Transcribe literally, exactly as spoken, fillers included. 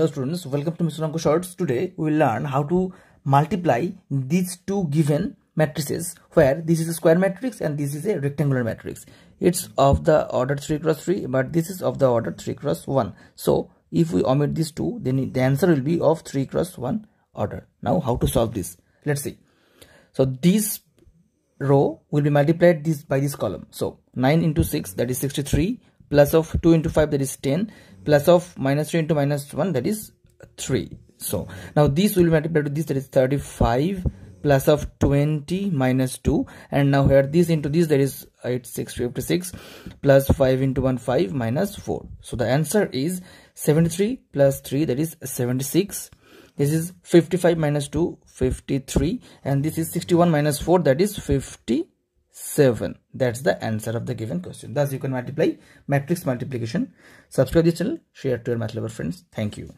Hello students, welcome to Mister Onko Shorts. Today we will learn how to multiply these two given matrices, where this is a square matrix and this is a rectangular matrix. It's of the order three cross three, but this is of the order three cross one. So if we omit these two, then the answer will be of three cross one order. Now how to solve this? Let's see. So this row will be multiplied this by this column. So nine into six, that is sixty-three. Plus of two into five, that is ten, plus of minus three into minus one, that is three. So now this will multiply to this, that is thirty-five, plus of twenty minus two, and now here this into this, that is it's six fifty-six, plus five into one five minus four. So the answer is seventy-three plus three, that is seventy-six. This is fifty-five minus two, fifty-three, and this is sixty-one minus four, that is fifty-seven. That's the answer of the given question. Thus you can multiply matrix multiplication. Subscribe this channel, share to your math lover friends. Thank you.